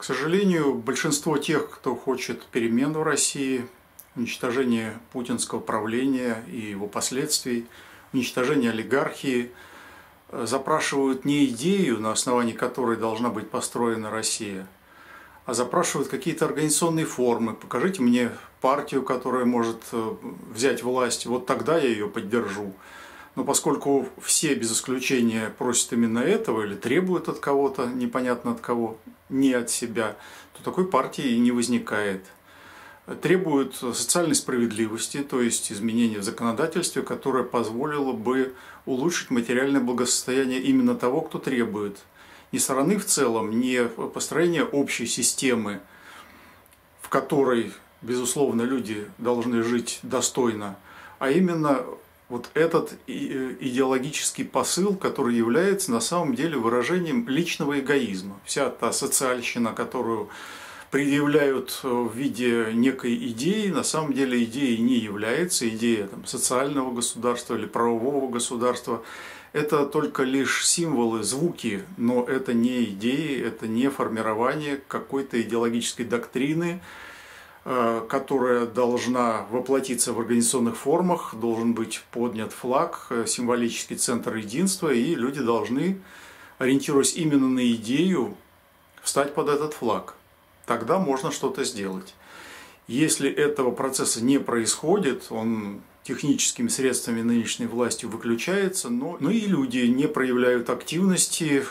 К сожалению, большинство тех, кто хочет перемен в России, уничтожение путинского правления и его последствий, уничтожение олигархии, запрашивают не идею, на основании которой должна быть построена Россия, а запрашивают какие-то организационные формы. Покажите мне партию, которая может взять власть, вот тогда я ее поддержу. Но поскольку все без исключения просят именно этого или требуют от кого-то, непонятно от кого, не от себя, то такой партии и не возникает. Требуют социальной справедливости, то есть изменения в законодательстве, которое позволило бы улучшить материальное благосостояние именно того, кто требует. Ни страны в целом, ни построение общей системы, в которой, безусловно, люди должны жить достойно, а именно вот этот идеологический посыл, который является на самом деле выражением личного эгоизма. Вся та социальщина, которую предъявляют в виде некой идеи, на самом деле идеей не является, идея там, социального государства или правового государства. Это только лишь символы, звуки, но это не идеи, это не формирование какой-то идеологической доктрины, которая должна воплотиться в организационных формах, должен быть поднят флаг, символический центр единства, и люди должны, ориентируясь именно на идею, встать под этот флаг. Тогда можно что-то сделать. Если этого процесса не происходит, он техническими средствами нынешней власти выключается, но и люди не проявляют активности,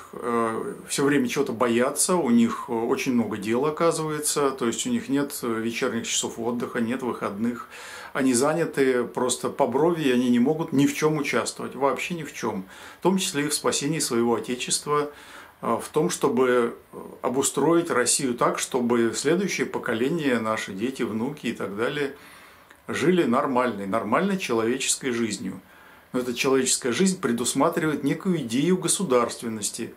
все время чего-то боятся, у них очень много дел оказывается, то есть у них нет вечерних часов отдыха, нет выходных, они заняты просто по брови, они не могут ни в чем участвовать, вообще ни в чем, в том числе и в спасении своего отечества, в том, чтобы обустроить Россию так, чтобы следующее поколение, наши дети, внуки и так далее, жили нормальной человеческой жизнью. Но эта человеческая жизнь предусматривает некую идею государственности.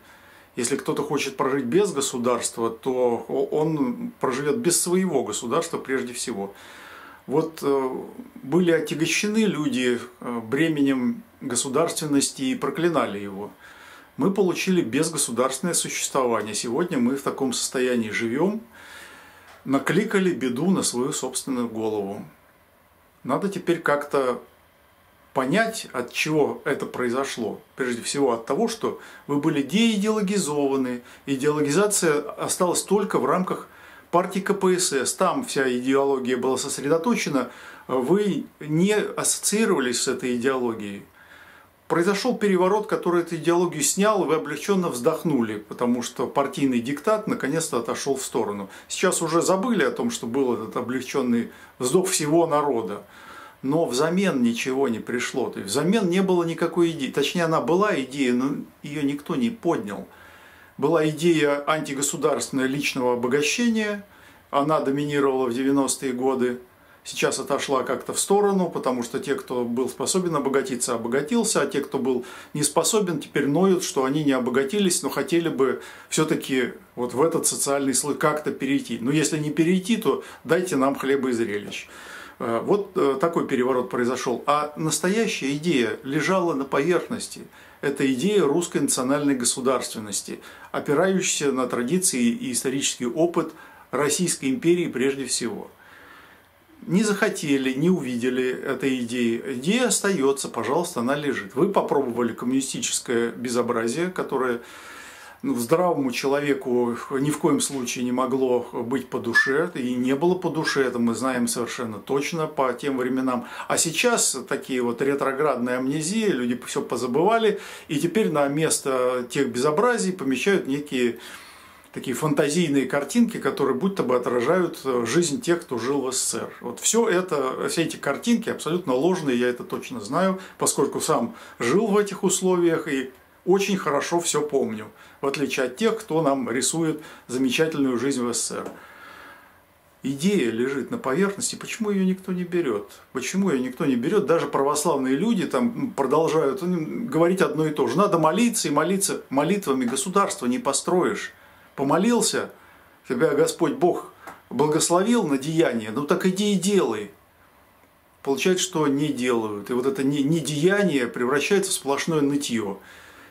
Если кто-то хочет прожить без государства, то он проживет без своего государства прежде всего. Вот были отягощены люди бременем государственности и проклинали его. Мы получили безгосударственное существование. Сегодня мы в таком состоянии живем, накликали беду на свою собственную голову. Надо теперь как-то понять, от чего это произошло. Прежде всего от того, что вы были деидеологизованы. Идеологизация осталась только в рамках партии КПСС. Там вся идеология была сосредоточена. Вы не ассоциировались с этой идеологией. Произошел переворот, который эту идеологию снял, и вы облегченно вздохнули, потому что партийный диктат наконец-то отошел в сторону. Сейчас уже забыли о том, что был этот облегченный вздох всего народа, но взамен ничего не пришло. То есть взамен не было никакой идеи, точнее она была идея, но ее никто не поднял. Была идея антигосударственного личного обогащения, она доминировала в 90-е годы. Сейчас отошла как-то в сторону, потому что те, кто был способен обогатиться, обогатился, а те, кто был не способен, теперь ноют, что они не обогатились, но хотели бы все-таки вот в этот социальный слой как-то перейти. Но если не перейти, то дайте нам хлеба и зрелищ. Вот такой переворот произошел. А настоящая идея лежала на поверхности. Это идея русской национальной государственности, опирающаяся на традиции и исторический опыт Российской империи прежде всего. Не захотели, не увидели этой идеи. Идея остается, пожалуйста, она лежит. Вы попробовали коммунистическое безобразие, которое здравому человеку ни в коем случае не могло быть по душе. И не было по душе, это мы знаем совершенно точно по тем временам. А сейчас такие вот ретроградные амнезии, люди все позабывали. И теперь на место тех безобразий помещают некие такие фантазийные картинки, которые будто бы отражают жизнь тех, кто жил в СССР. Вот все эти картинки абсолютно ложные, я это точно знаю, поскольку сам жил в этих условиях и очень хорошо все помню, в отличие от тех, кто нам рисует замечательную жизнь в СССР. Идея лежит на поверхности, почему ее никто не берет? Почему ее никто не берет? Даже православные люди там продолжают говорить одно и то же. Надо молиться и молиться. Молитвами государства не построишь. Помолился, тебя Господь Бог благословил на деяние, ну так иди и делай. Получается, что не делают. И вот это недеяние превращается в сплошное нытье.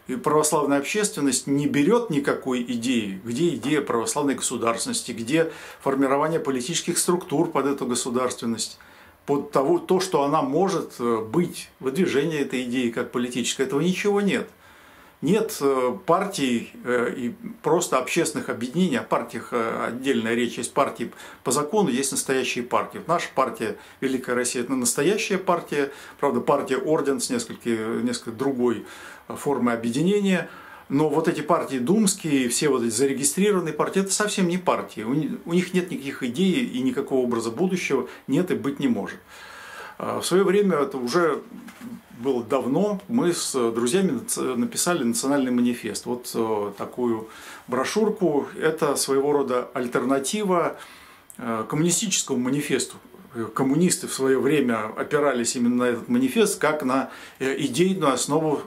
и православная общественность не берет никакой идеи, где идея православной государственности, где формирование политических структур под эту государственность, под то, что она может быть, выдвижение этой идеи как политической, этого ничего нет. Нет партий и просто общественных объединений, о партиях отдельная речь, есть партии по закону, есть настоящие партии. Наша партия «Великая Россия» – это настоящая партия, правда, партия «Орден» с несколько другой формой объединения. Но вот эти партии думские, все вот эти зарегистрированные партии – это совсем не партии. У них нет никаких идей и никакого образа будущего нет и быть не может. В свое время, это уже было давно, мы с друзьями написали национальный манифест. Вот такую брошюрку. Это своего рода альтернатива коммунистическому манифесту. Коммунисты в свое время опирались именно на этот манифест, как на идейную основу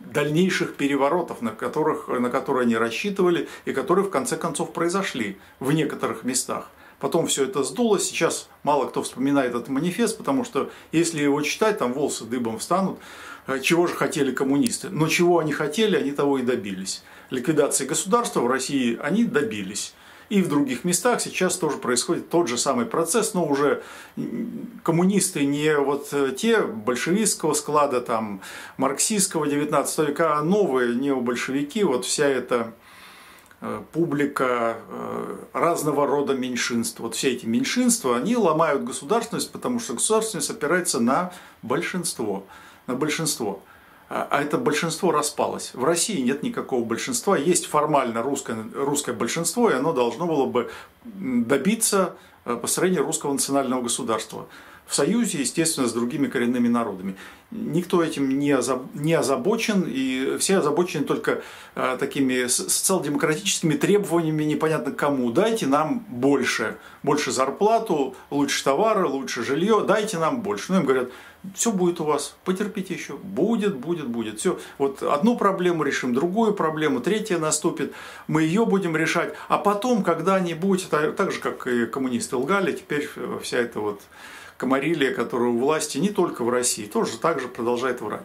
дальнейших переворотов, на которые они рассчитывали и которые в конце концов произошли в некоторых местах. Потом все это сдуло, сейчас мало кто вспоминает этот манифест, потому что если его читать, там волосы дыбом встанут, чего же хотели коммунисты. Но чего они хотели, они того и добились. Ликвидации государства в России они добились. И в других местах сейчас тоже происходит тот же самый процесс, но уже коммунисты не вот те большевистского склада, там, марксистского 19 века, а новые необольшевики, вот вся эта публика разного рода меньшинств. Вот все эти меньшинства, они ломают государственность, потому что государственность опирается на большинство. А это большинство распалось. В России нет никакого большинства. Есть формально русское большинство, и оно должно было бы добиться построения русского национального государства. В союзе, естественно, с другими коренными народами. Никто этим не озабочен, и все озабочены только такими социал-демократическими требованиями непонятно кому. Дайте нам больше. Больше зарплату, лучше товары, лучше жилье. Дайте нам больше. Ну, им говорят, все будет у вас, потерпите еще. Будет. Все. Вот одну проблему решим, другую проблему, третья наступит. Мы ее будем решать. А потом когда-нибудь, так же, как и коммунисты лгали, теперь вся эта вот комарилия, которая у власти не только в России, тоже так же продолжает врать.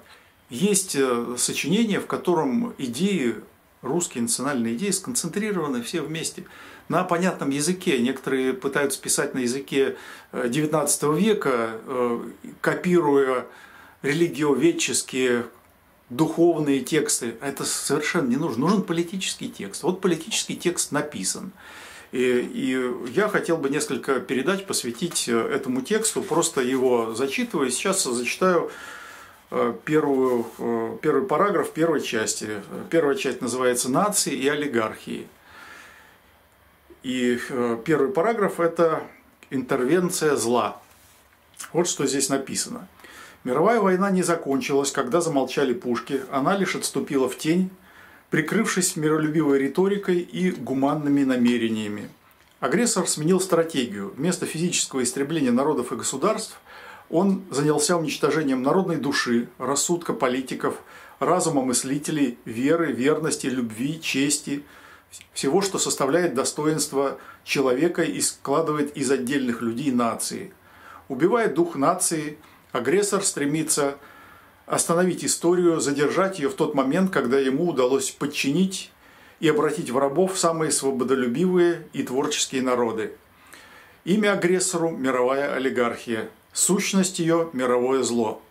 Есть сочинение, в котором идеи, русские национальные идеи, сконцентрированы все вместе на понятном языке. Некоторые пытаются писать на языке 19 века, копируя религиоведческие духовные тексты. Это совершенно не нужно. Нужен политический текст. Вот политический текст написан. И я хотел бы несколько передач посвятить этому тексту, просто его зачитываю. Сейчас зачитаю первый параграф первой части. Первая часть называется «Нации и олигархии». И первый параграф – это «Интервенция зла». Вот что здесь написано. «Мировая война не закончилась, когда замолчали пушки, она лишь отступила в тень, прикрывшись миролюбивой риторикой и гуманными намерениями. Агрессор сменил стратегию. Вместо физического истребления народов и государств он занялся уничтожением народной души, рассудка политиков, разума мыслителей, веры, верности, любви, чести, всего, что составляет достоинство человека и складывает из отдельных людей нации. Убивая дух нации, агрессор стремится остановить историю, задержать ее в тот момент, когда ему удалось подчинить и обратить в рабов самые свободолюбивые и творческие народы. Имя агрессору – мировая олигархия, сущность ее – мировое зло.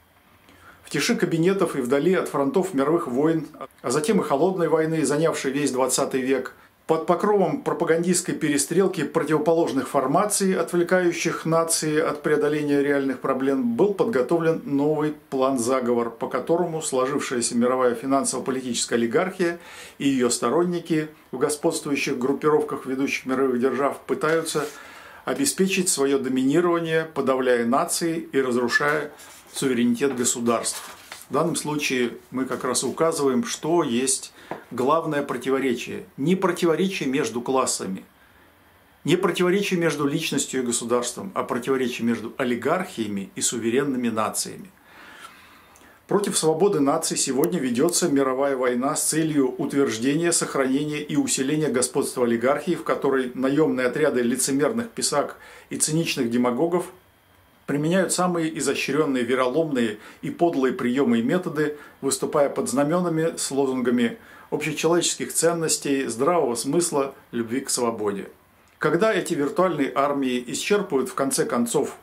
В тиши кабинетов и вдали от фронтов мировых войн, а затем и холодной войны, занявшей весь 20 век, под покровом пропагандистской перестрелки противоположных формаций, отвлекающих нации от преодоления реальных проблем, был подготовлен новый план-заговор, по которому сложившаяся мировая финансово-политическая олигархия и ее сторонники в господствующих группировках ведущих мировых держав пытаются обеспечить свое доминирование, подавляя нации и разрушая суверенитет государств. В данном случае мы как раз указываем, что есть главное противоречие. Не противоречие между классами, не противоречие между личностью и государством, а противоречие между олигархиями и суверенными нациями. Против свободы наций сегодня ведется мировая война с целью утверждения, сохранения и усиления господства олигархии, в которой наемные отряды лицемерных писак и циничных демагогов применяют самые изощренные, вероломные и подлые приемы и методы, выступая под знаменами с лозунгами общечеловеческих ценностей, здравого смысла, любви к свободе. Когда эти виртуальные армии исчерпывают в конце концов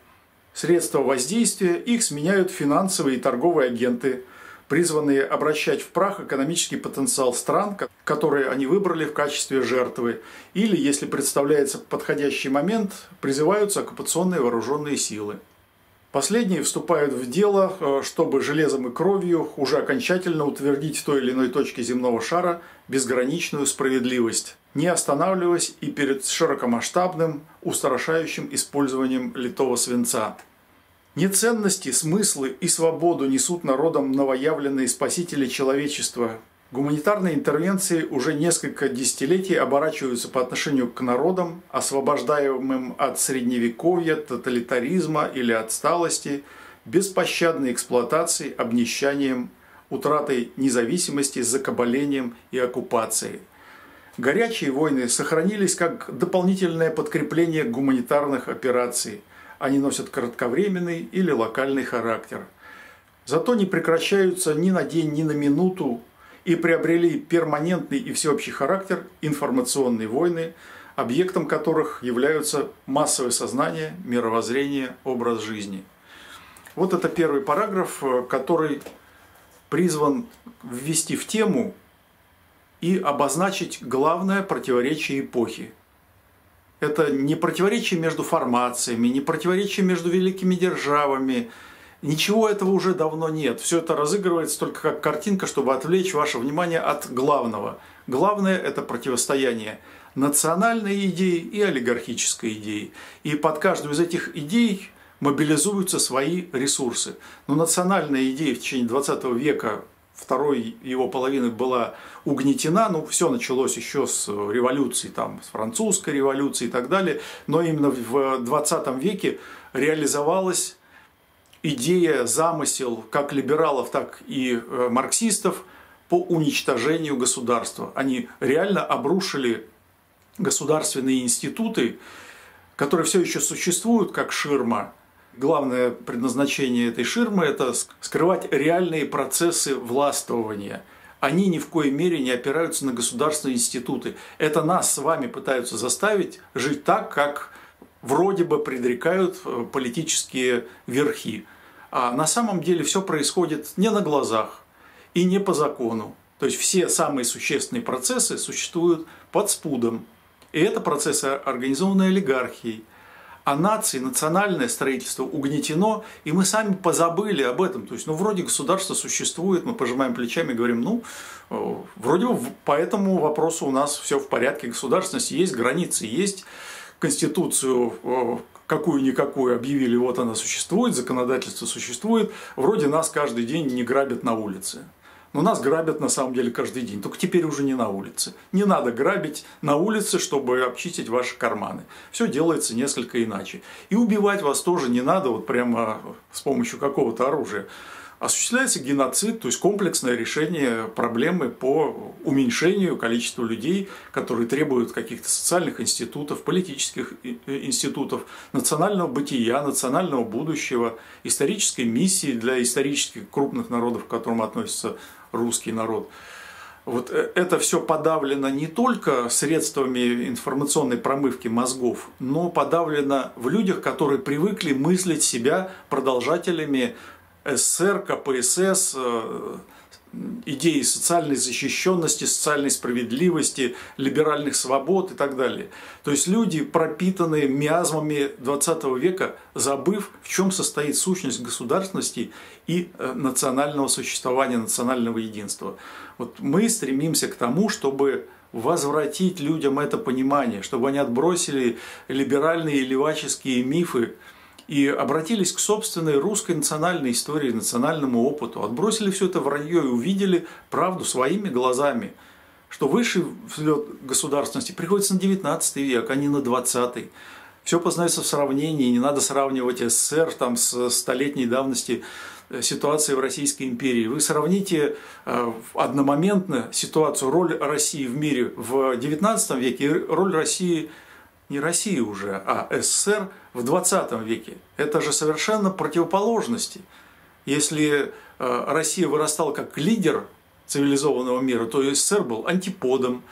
средства воздействия, их сменяют финансовые и торговые агенты, призванные обращать в прах экономический потенциал стран, которые они выбрали в качестве жертвы, или, если представляется подходящий момент, призываются оккупационные вооруженные силы. Последние вступают в дело, чтобы железом и кровью уже окончательно утвердить в той или иной точке земного шара безграничную справедливость, не останавливаясь и перед широкомасштабным, устрашающим использованием литого свинца. Не ценности, смыслы и свободу несут народам новоявленные спасители человечества. Гуманитарные интервенции уже несколько десятилетий оборачиваются по отношению к народам, освобождаемым от средневековья, тоталитаризма или отсталости, беспощадной эксплуатацией, обнищанием, утратой независимости, закабалением и оккупацией. Горячие войны сохранились как дополнительное подкрепление гуманитарных операций. Они носят кратковременный или локальный характер. Зато не прекращаются ни на день, ни на минуту и приобрели перманентный и всеобщий характер информационные войны, объектом которых являются массовое сознание, мировоззрение, образ жизни. Вот это первый параграф, который призван ввести в тему и обозначить главное противоречие эпохи. Это не противоречие между формациями, не противоречие между великими державами. Ничего этого уже давно нет. Все это разыгрывается только как картинка, чтобы отвлечь ваше внимание от главного. Главное – это противостояние национальной идеи и олигархической идеи. И под каждую из этих идей мобилизуются свои ресурсы. Но национальная идея в течение 20 века, второй его половины, была угнетена, ну все началось еще с революции, там, с французской революции и так далее, но именно в 20 веке реализовалась идея, замысел как либералов, так и марксистов по уничтожению государства. Они реально обрушили государственные институты, которые все еще существуют как ширма. Главное предназначение этой ширмы – это скрывать реальные процессы властвования. Они ни в коей мере не опираются на государственные институты. Это нас с вами пытаются заставить жить так, как вроде бы предрекают политические верхи. А на самом деле все происходит не на глазах и не по закону. То есть все самые существенные процессы существуют под спудом. И это процессы, организованные олигархией. А нации, национальное строительство угнетено, и мы сами позабыли об этом. То есть, ну, вроде государство существует, мы пожимаем плечами и говорим, ну, вроде бы по этому вопросу у нас все в порядке, государственность есть, границы есть, конституцию какую-никакую объявили, вот она существует, законодательство существует, вроде нас каждый день не грабят на улице. Но нас грабят на самом деле каждый день, только теперь уже не на улице. Не надо грабить на улице, чтобы обчистить ваши карманы. Все делается несколько иначе. И убивать вас тоже не надо вот прямо с помощью какого-то оружия. Осуществляется геноцид, то есть комплексное решение проблемы по уменьшению количества людей, которые требуют каких-то социальных институтов, политических институтов, национального бытия, национального будущего, исторической миссии для исторических крупных народов, к которым относится русский народ. Вот это все подавлено не только средствами информационной промывки мозгов, но подавлено в людях, которые привыкли мыслить себя продолжателями СССР, КПСС, идеи социальной защищенности, социальной справедливости, либеральных свобод и так далее. То есть люди, пропитанные миазмами 20 века, забыв, в чем состоит сущность государственности и национального существования, национального единства. Вот мы стремимся к тому, чтобы возвратить людям это понимание, чтобы они отбросили либеральные и леваческие мифы, и обратились к собственной русской национальной истории, национальному опыту. Отбросили все это вранье и увидели правду своими глазами. Что высший взлет государственности приходится на 19 век, а не на 20. Все познается в сравнении. Не надо сравнивать СССР там, с столетней давности ситуации в Российской империи. Вы сравните одномоментно ситуацию, роль России в мире в 19 веке и роль России не России уже, а СССР в 20 веке. Это же совершенно противоположности. Если Россия вырастала как лидер цивилизованного мира, то СССР был антиподом,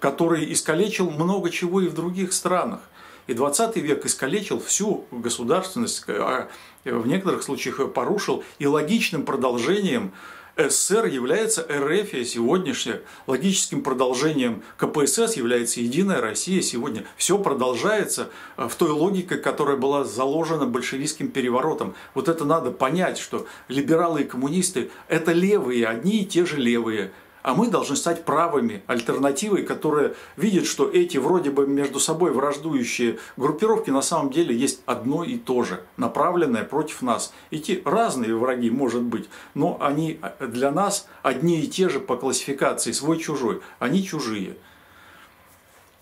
который искалечил много чего и в других странах. И 20 век искалечил всю государственность, а в некоторых случаях порушил. И логичным продолжением СССР является РФ сегодняшняя, логическим продолжением КПСС является Единая Россия сегодня. Все продолжается в той логике, которая была заложена большевистским переворотом. Вот это надо понять, что либералы и коммунисты – это левые, одни и те же левые. А мы должны стать правыми, альтернативой, которая видит, что эти вроде бы между собой враждующие группировки на самом деле есть одно и то же, направленное против нас. Эти разные враги, может быть, но они для нас одни и те же по классификации, свой-чужой, они чужие.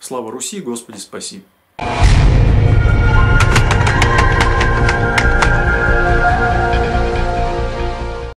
Слава Руси, Господи, спаси!